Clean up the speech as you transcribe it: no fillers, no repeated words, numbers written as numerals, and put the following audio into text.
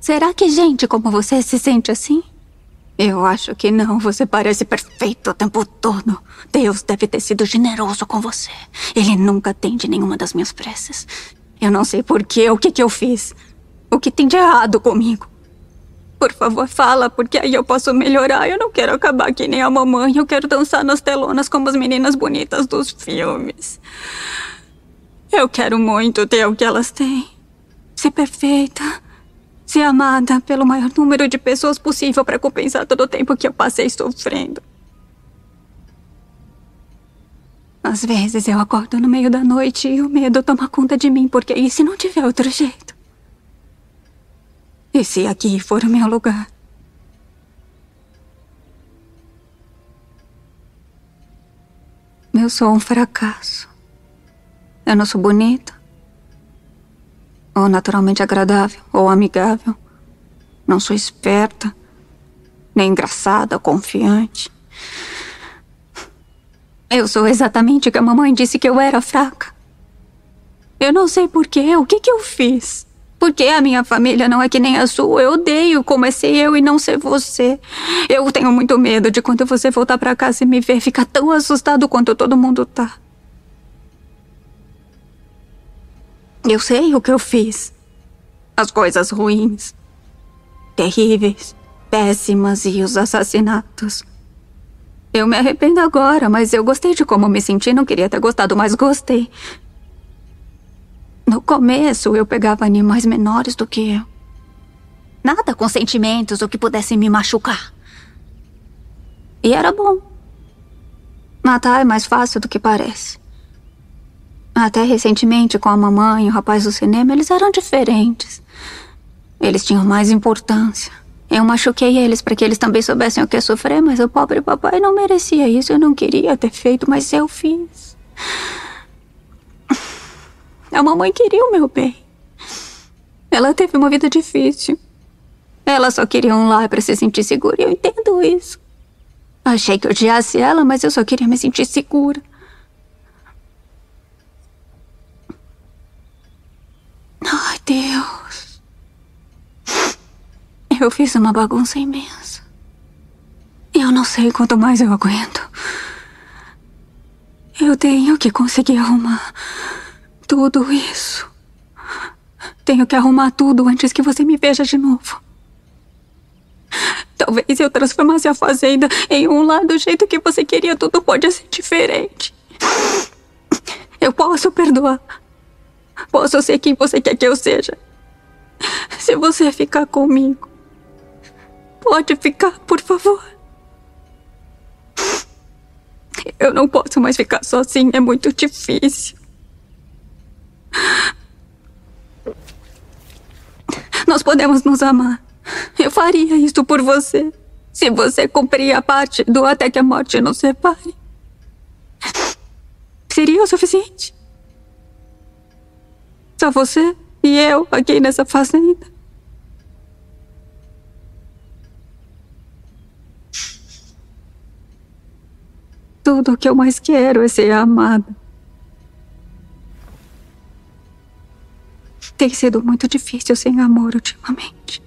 Será que gente como você se sente assim? Eu acho que não. Você parece perfeito o tempo todo. Deus deve ter sido generoso com você. Ele nunca atende nenhuma das minhas preces. Eu não sei porquê, o que eu fiz. O que tem de errado comigo? Por favor, fala, porque aí eu posso melhorar. Eu não quero acabar que nem a mamãe. Eu quero dançar nas telonas como as meninas bonitas dos filmes. Eu quero muito ter o que elas têm. Ser perfeita. Ser amada pelo maior número de pessoas possível para compensar todo o tempo que eu passei sofrendo. Às vezes eu acordo no meio da noite e o medo toma conta de mim, porque e se não tiver outro jeito? E se aqui for o meu lugar? Eu sou um fracasso. Eu não sou bonita. Ou naturalmente agradável, ou amigável. Não sou esperta. Nem engraçada, confiante. Eu sou exatamente o que a mamãe disse que eu era, fraca. Eu não sei porquê, o que eu fiz? Porque a minha família não é que nem a sua. Eu odeio como é ser eu e não ser você. Eu tenho muito medo de quando você voltar pra casa e me ver ficar tão assustado quanto todo mundo tá. Eu sei o que eu fiz. As coisas ruins, terríveis, péssimas e os assassinatos. Eu me arrependo agora, mas eu gostei de como me senti. Não queria ter gostado, mas gostei. No começo, eu pegava animais menores do que eu. Nada com sentimentos ou que pudessem me machucar. E era bom. Matar é mais fácil do que parece. Até recentemente, com a mamãe e o rapaz do cinema, eles eram diferentes. Eles tinham mais importância. Eu machuquei eles para que eles também soubessem o que é sofrer, mas o pobre papai não merecia isso. Eu não queria ter feito, mas eu fiz. A mamãe queria o meu bem. Ela teve uma vida difícil. Ela só queria um lar para se sentir segura, e eu entendo isso. Achei que odiasse ela, mas eu só queria me sentir segura. Ai, Deus. Eu fiz uma bagunça imensa. Eu não sei quanto mais eu aguento. Eu tenho que conseguir arrumar tudo isso. Tenho que arrumar tudo antes que você me veja de novo. Talvez eu transformasse a fazenda em um lar do jeito que você queria. Tudo pode ser diferente. Eu posso perdoar. Posso ser quem você quer que eu seja. Se você ficar comigo, pode ficar, por favor. Eu não posso mais ficar sozinha. É muito difícil. Nós podemos nos amar. Eu faria isso por você, se você cumprir a parte do até que a morte nos separe. Seria o suficiente? Só você e eu aqui nessa fazenda. Tudo o que eu mais quero é ser amada. Tem sido muito difícil sem amor ultimamente.